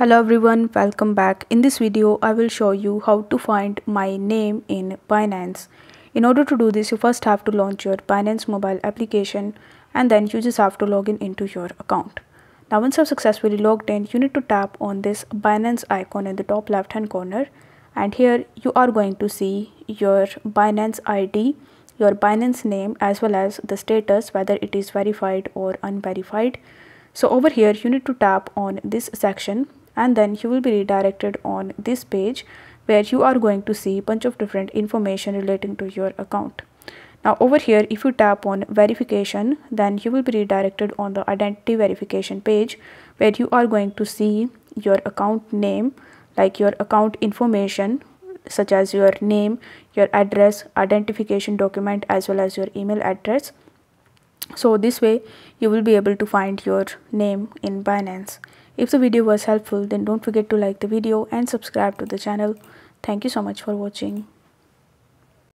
Hello everyone, welcome back. In this video I will show you how to find my name in Binance. In order to do this, you first have to launch your Binance mobile application and then you just have to log in into your account. Now once you have successfully logged in, you need to tap on this Binance icon in the top left hand corner, and here you are going to see your Binance ID, your Binance name, as well as the status, whether it is verified or unverified. So over here you need to tap on this section, and then you will be redirected on this page where you are going to see a bunch of different information relating to your account. Now over here, if you tap on verification, then you will be redirected on the identity verification page where you are going to see your account name, like your account information such as your name, your address, identification document, as well as your email address. So this way you will be able to find your name in Binance. If the video was helpful, then don't forget to like the video and subscribe to the channel. Thank you so much for watching.